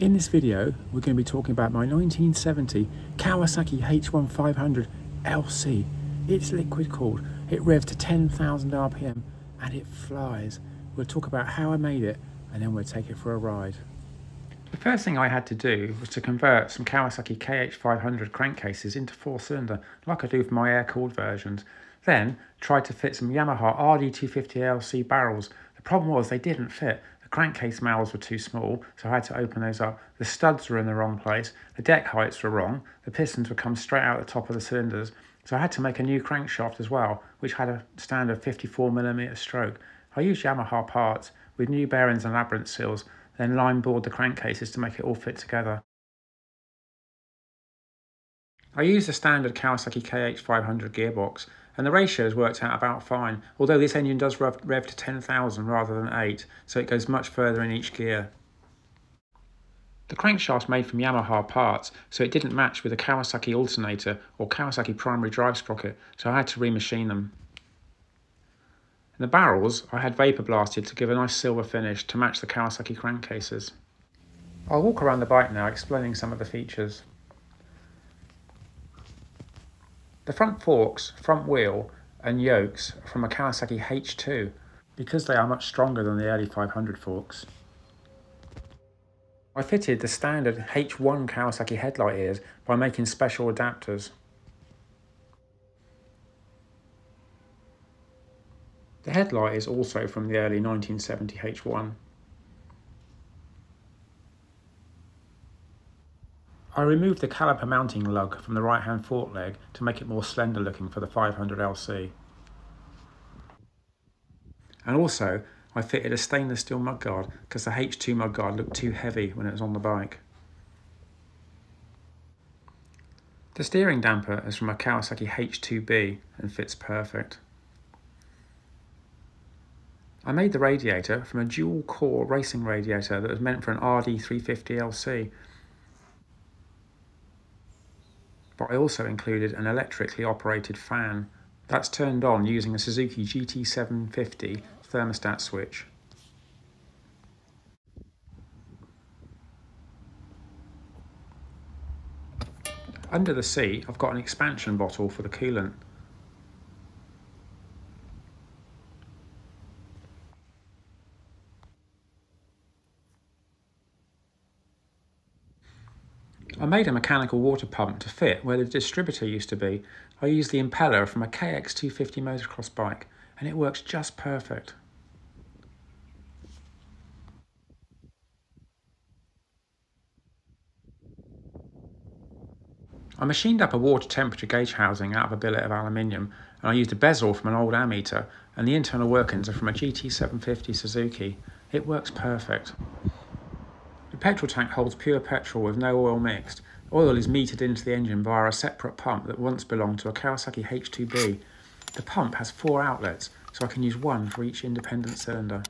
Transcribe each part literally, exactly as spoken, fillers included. In this video, we're going to be talking about my nineteen seventy Kawasaki H one five hundred L C. It's liquid cooled, it revs to ten thousand R P M and it flies. We'll talk about how I made it and then we'll take it for a ride. The first thing I had to do was to convert some Kawasaki K H five hundred crankcases into four-cylinder, like I do for my air-cooled versions. Then tried to fit some Yamaha R D two fifty L C barrels. The problem was they didn't fit. Crankcase mouths were too small, so I had to open those up. The studs were in the wrong place, the deck heights were wrong, the pistons would come straight out the top of the cylinders, so I had to make a new crankshaft as well, which had a standard fifty-four millimeter stroke. I used Yamaha parts with new bearings and labyrinth seals, then line bored the crankcases to make it all fit together. I used the standard Kawasaki K H five hundred gearbox, and the ratios worked out about fine, although this engine does rev, rev to ten thousand rather than eight, so it goes much further in each gear. The crankshaft's made from Yamaha parts, so it didn't match with a Kawasaki alternator or Kawasaki primary drive sprocket, so I had to remachine them. And the barrels I had vapor blasted to give a nice silver finish to match the Kawasaki crankcases. I'll walk around the bike now explaining some of the features. The front forks, front wheel and yokes are from a Kawasaki H two because they are much stronger than the early five hundred forks. I fitted the standard H one Kawasaki headlight ears by making special adapters. The headlight is also from the early nineteen seventy H one. I removed the caliper mounting lug from the right hand fork leg to make it more slender looking for the five hundred L C. And also I fitted a stainless steel mudguard because the H two mudguard looked too heavy when it was on the bike. The steering damper is from a Kawasaki H two B and fits perfect. I made the radiator from a dual core racing radiator that was meant for an R D three fifty L C. But I also included an electrically operated fan that's turned on using a Suzuki G T seven fifty thermostat switch. Under the seat, I've got an expansion bottle for the coolant. I made a mechanical water pump to fit where the distributor used to be. I used the impeller from a K X two fifty motocross bike and it works just perfect. I machined up a water temperature gauge housing out of a billet of aluminium and I used a bezel from an old ammeter and the internal workings are from a G T seven fifty Suzuki. It works perfect. The petrol tank holds pure petrol with no oil mixed. Oil is metered into the engine via a separate pump that once belonged to a Kawasaki H two B. The pump has four outlets, so I can use one for each independent cylinder.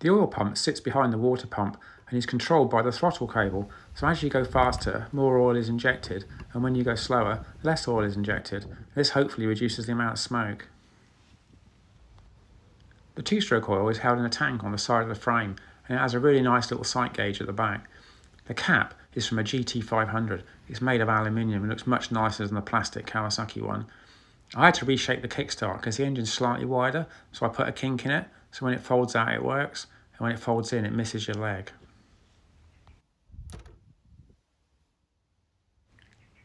The oil pump sits behind the water pump and is controlled by the throttle cable, so as you go faster, more oil is injected, and when you go slower, less oil is injected. This hopefully reduces the amount of smoke. The two-stroke oil is held in a tank on the side of the frame, and it has a really nice little sight gauge at the back. The cap is from a G T five hundred. It's made of aluminium and looks much nicer than the plastic Kawasaki one. I had to reshape the kickstart because the engine's slightly wider, so I put a kink in it, so when it folds out it works, and when it folds in it misses your leg.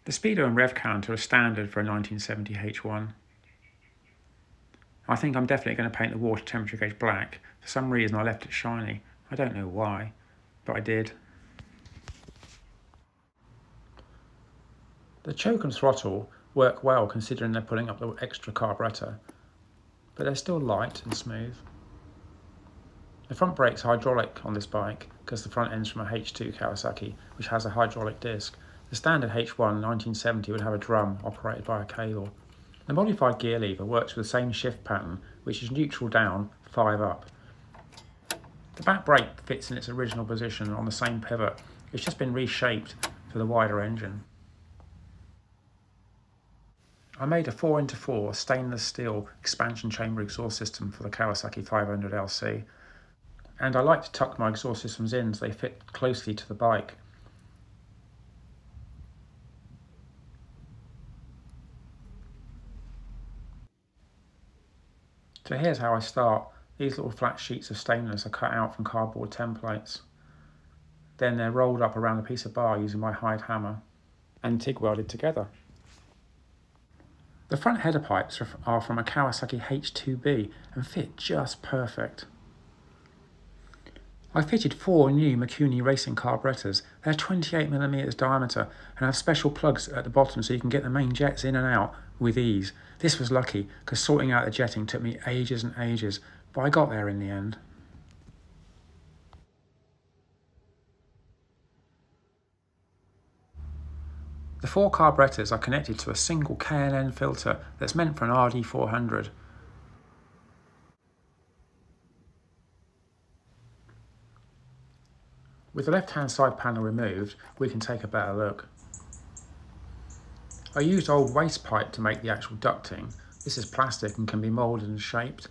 The speedo and rev counter are standard for a nineteen seventy H one. I think I'm definitely going to paint the water temperature gauge black. For some reason I left it shiny. I don't know why, but I did. The choke and throttle work well considering they're pulling up the extra carburettor, but they're still light and smooth. The front brake's hydraulic on this bike because the front end's from a H two Kawasaki which has a hydraulic disc. The standard H one nineteen seventy would have a drum operated by a cable. The modified gear lever works with the same shift pattern, which is neutral down, five up. The back brake fits in its original position on the same pivot. It's just been reshaped for the wider engine. I made a four into four stainless steel expansion chamber exhaust system for the Kawasaki five hundred L C, and I like to tuck my exhaust systems in so they fit closely to the bike. So here's how I start. These little flat sheets of stainless are cut out from cardboard templates. Then they're rolled up around a piece of bar using my hide hammer and TIG welded together. The front header pipes are from a Kawasaki H two B and fit just perfect. I fitted four new Mikuni racing carburettors. They're twenty-eight millimetres diameter and have special plugs at the bottom so you can get the main jets in and out with ease. This was lucky because sorting out the jetting took me ages and ages, but I got there in the end. The four carburettors are connected to a single K and N filter that's meant for an R D four hundred. With the left-hand side panel removed, we can take a better look. I used old waste pipe to make the actual ducting. This is plastic and can be moulded and shaped.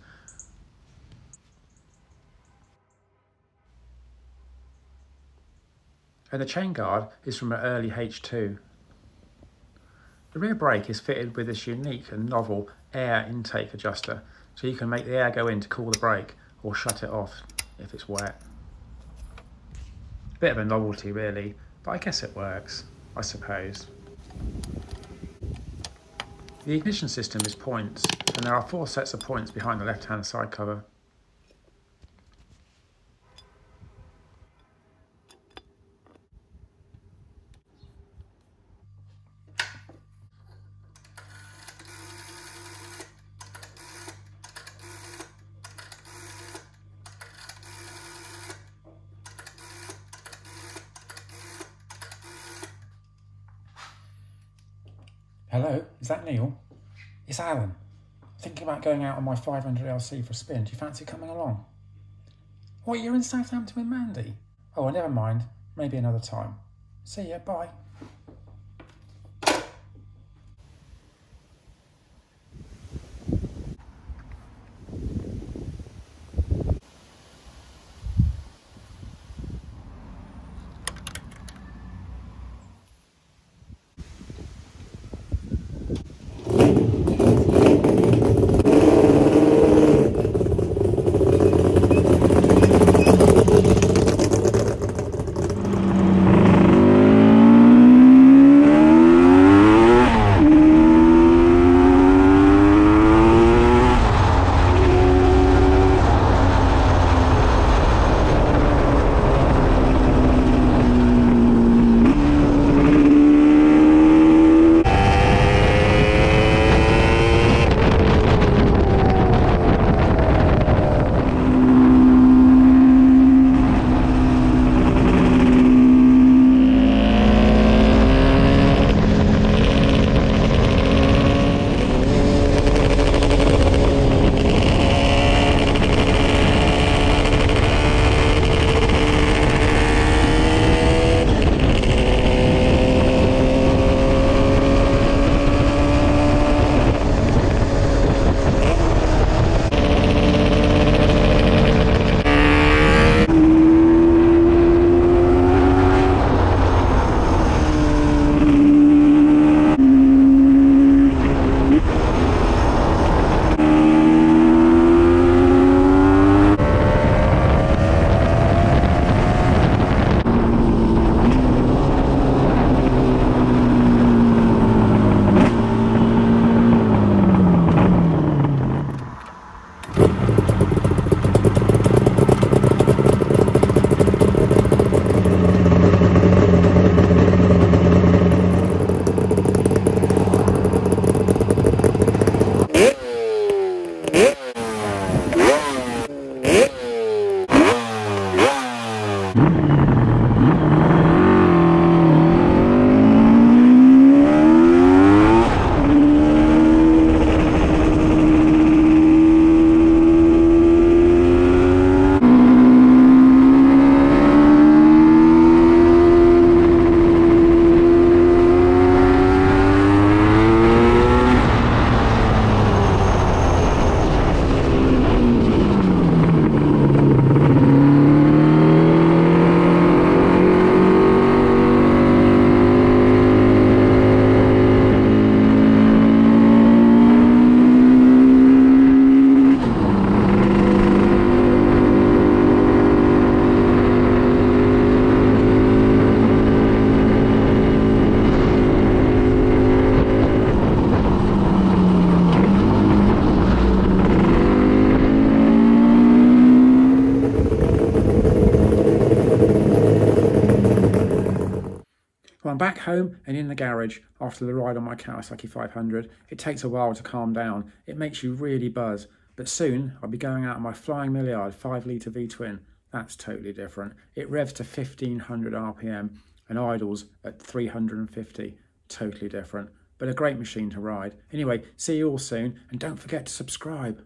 And the chain guard is from an early H two. The rear brake is fitted with this unique and novel air intake adjuster, so you can make the air go in to cool the brake or shut it off if it's wet. Bit of a novelty really, but I guess it works, I suppose. The ignition system is points, and there are four sets of points behind the left-hand side cover. Hello, is that Neil? It's Alan. Thinking about going out on my five hundred L C for a spin. Do you fancy coming along? What, you're in Southampton with Mandy? Oh, well, never mind. Maybe another time. See ya, bye. home and in the garage after the ride on my Kawasaki five hundred, it takes a while to calm down. It makes you really buzz. But soon I'll be going out on my Flying Millyard five litre V-twin. That's totally different. It revs to fifteen hundred R P M and idles at three hundred fifty. Totally different, but a great machine to ride. Anyway, see you all soon, and don't forget to subscribe.